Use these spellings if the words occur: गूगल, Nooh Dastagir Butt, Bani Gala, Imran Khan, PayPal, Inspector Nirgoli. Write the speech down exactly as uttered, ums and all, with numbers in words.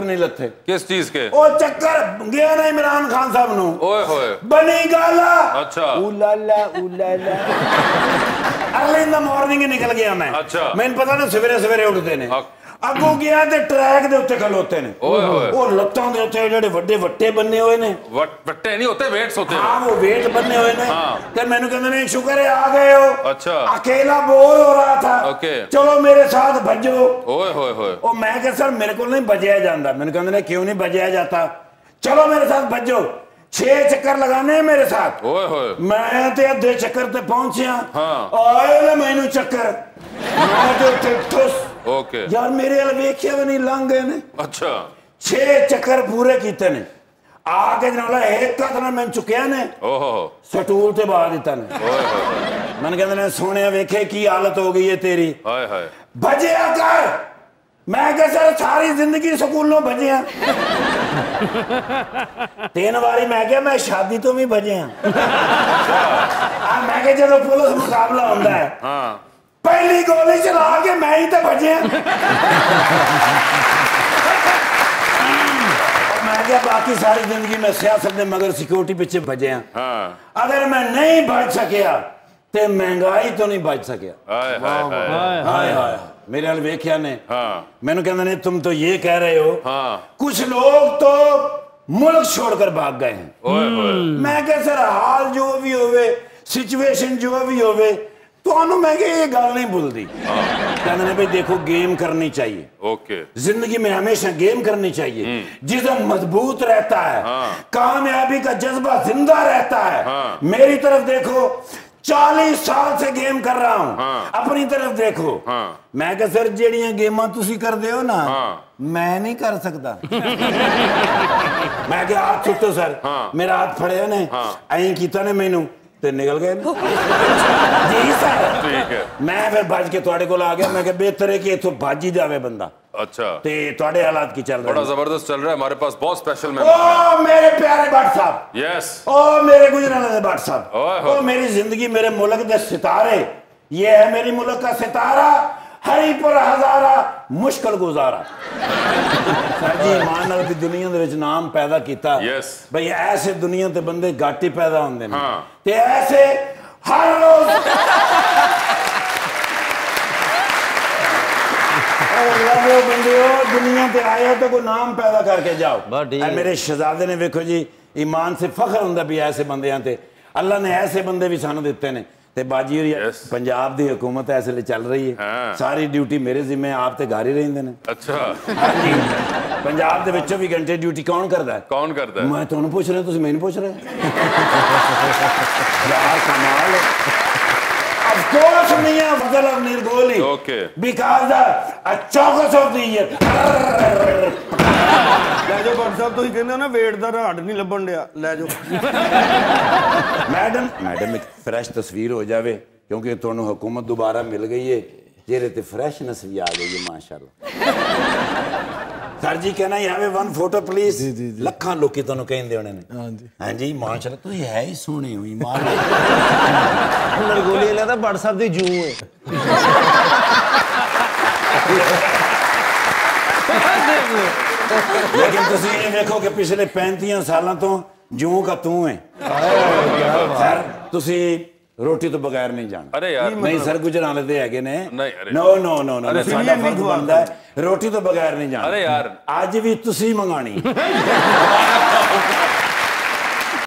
करने लगे किस चीज के ओ चक्कर गया ना इमरान खान साहब नु ओए होए बनी गाला अच्छा उलाला उलाला अर्ली इन द मॉर्निंग निकल गया मैं अच्छा मैं पता ना सवेरे सवेरे उठते ने अगो गया ते ट्रैक दे उत्ते खलोते ने ओए होए ओ लत्तां दे उत्ते जेड़े वड्डे वट्टे बन्ने होए ने वट्टे नहीं होते वेट्स होते हां वो वेट बन्ने होए ने ते मेनू कहंदे ने शुक्र है आ गए हो अच्छा अकेला बोर हो रहा था ओके चलो मेरे साथ भजो ओए होए होए ओ मैं के सर मेरे को नहीं बजाया जाता मैंने कहा मैंने क्यों नहीं बजाया जाता चलो मेरे साथ भजो छह चक्कर लगाने हैं मेरे साथ ओए होए मैं ते दो चक्कर ते पहुंचिया हां ओए मैनू चक्कर मैं तो ठुस ओके यार मेरे अल वेखिया भी नहीं लंघ गए ने अच्छा छह चक्कर पूरे कीते ने आगे नाला एक का तना मैं चुकया ने ओहो स्टूल ते बहा दिता ने ओए होए मैंने कहा मैंने सोने वेखे की हालत हो गई है तेरी हाय हाय भजया कर मैं क्या सर सारी जिंदगी स्कूलों भजे तीन बारी मैं क्या मैं शादी तो भी भजे मैं क्या चलो पुलिस मुकाबला होता है हाँ। पहली गोली चला के मैं ही तो भजे मैं क्या बाकी सारी जिंदगी मैं सियासत में मगर सिक्योरिटी पीछे भजे हाँ। अगर मैं नहीं बच सकिया ते महंगाई तो नहीं बच सकिया हाय हाय हाय हाय मेरे हाल वेख्या ने हाँ। मैंने कहना नहीं तुम तो ये कह रहे हो हाँ। कुछ लोग तो मुल्क छोड़कर भाग गए हैं मैं कह सर हाल जो भी होवे सिचुएशन जो भी होवे तो मैं कह ये गल नहीं भूलती हाँ। कहना नहीं भाई देखो गेम करनी चाहिए ओके जिंदगी में हमेशा गेम करनी चाहिए जिसम मजबूत रहता है हाँ। कामयाबी का जज्बा जिंदा रहता है हाँ। मेरी तरफ देखो चालीस साल से गेम कर रहा हूं हाँ। अपनी तरफ देखो हाँ। मैं कह सर जेड़ियां गेमां तुसी कर दे हो ना हाँ। मैं नहीं कर सकता मैं कह हाथ छुट्टो सर हाँ। मेरा हाथ फड़े ने अं किया ने मैनू ते निकल गए जी सर ठीक है मैं फिर भज के तुहाडे कोल आ गया मैं कह बेहतर है कि इथों भज ही जावे बंदा अच्छा ते तुहाडे हालात की चल रहा है बड़ा जबरदस्त चल रहा है हमारे पास बहुत स्पेशल मेहमान ओ मेरे प्यारे भट साहब यस ओ मेरे गुजरान दे भट साहब ओ मेरी जिंदगी मेरे मुल्क दे सितारे ये है मेरी मुल्क का सितारा हरी पर हजारा मुश्किल गुजारा सर जी ईमान नाल भी दुनिया दे विच नाम पैदा कीता यस भाई ऐसे दुनिया ते बंदे घट ही पैदा हुंदे ने ते ऐसे हर रोज दुनिया पे आए तो कोई नाम पैदा करके जाओ मेरे शहजादे ने देखो जी ईमान से फखर होंदा भी ऐसे बंदे ते अल्लाह ने ऐसे बंदे भी सानू दिते ने ते बाजी yes. पंजाब दी हुकूमत ऐसे ले चल रही है हाँ। सारी ड्यूटी मेरे जिम्मे आप ते घर ही रहिंदे ने अच्छा पंजाब दे विच चौबीस घंटे ड्यूटी कौन करदा है कौन करदा है मैं तुहानू पूछ रहा तुसीं मैनू पूछ रहे यार कमाल है Course, Nirgoli, okay. Because the a chocolates of the year. लेजो भट साहब तुसीं कहंदे हो ना वेट दा राड नहीं लभण दिया लेजो मैडम मैडम एक फ्रेश तस्वीर हो जावे क्योंकि तुहानू हुकूमत दोबारा मिल गई है जेरे ते फ्रेशनेस भी आ गई है माशाल्लाह सर जी कहना यार वन फोटो प्लीज जी जी जी लखा लोग कहते होने ने हां जी हां जी माशाल्लाह तू है ही सोहने हुई माल नरगोली वाला तो भट साहब दी जू है लेकिन तुसी ये देखो कि पिछले पैंतीस सालों तो जू का तू है सर तुसी रोटी तो बगैर नहीं जाना अरे यार नहीं सर गुजरान दे हैगे ने नो नो नो नो साडा फर्ज बनदा है रोटी तो बगैर नहीं जाना अरे यार आज भी तुसी मंगानी